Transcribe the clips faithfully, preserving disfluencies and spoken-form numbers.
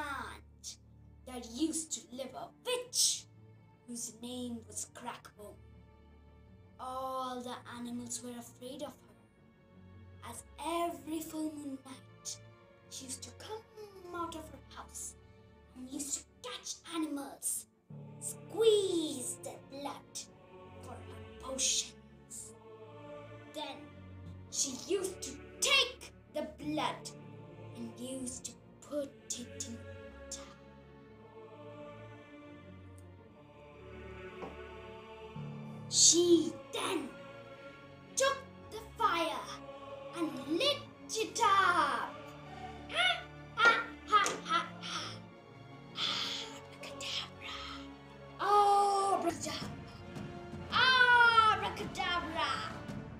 giant that used to live a witch whose name was Crackbone. All the animals were afraid of her, as every full moon night she used to come out of her house and used to catch animals, squeeze their blood for her potions. Then she used to take the blood and used to put it in water. She then took the fire and lit it up. Ah, ah, ah, ah, ah. Abracadabra. Oh, abracadabra. Oh, abracadabra.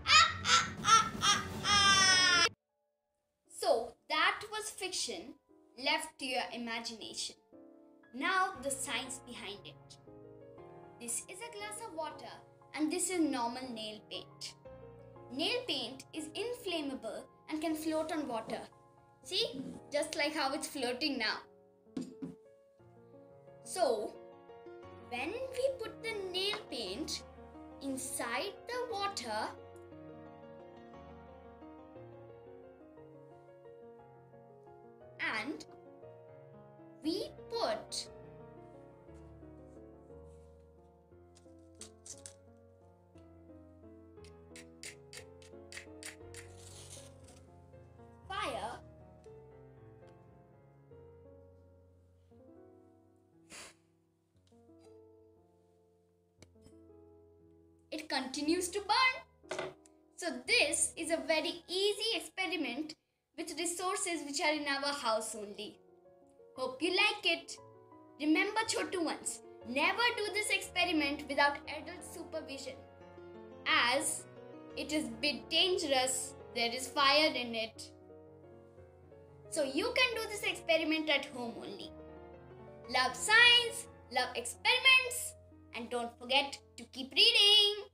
Ah, ah, ah, ah, ah. So that was fiction left to your imagination. Now the science behind it. This is a glass of water. And this is normal nail paint. Nail paint is inflammable and can float on water. See, just like how it's floating now. So, when we put the nail paint inside the water, and we put continues to burn. So this is a very easy experiment with resources which are in our house only. Hope you like it. Remember, chotu ones, never do this experiment without adult supervision, as it is a bit dangerous. There is fire in it. So you can do this experiment at home only. Love science, love experiments, and don't forget to keep reading.